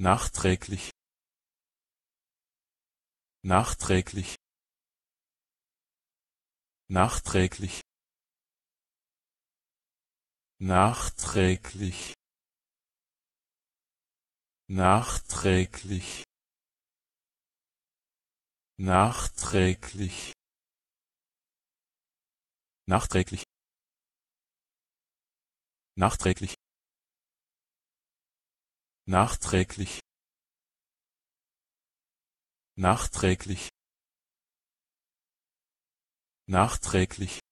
nachträglich, nachträglich, nachträglich, nachträglich, nachträglich, nachträglich, nachträglich, nachträglich, nachträglich, nachträglich, nachträglich,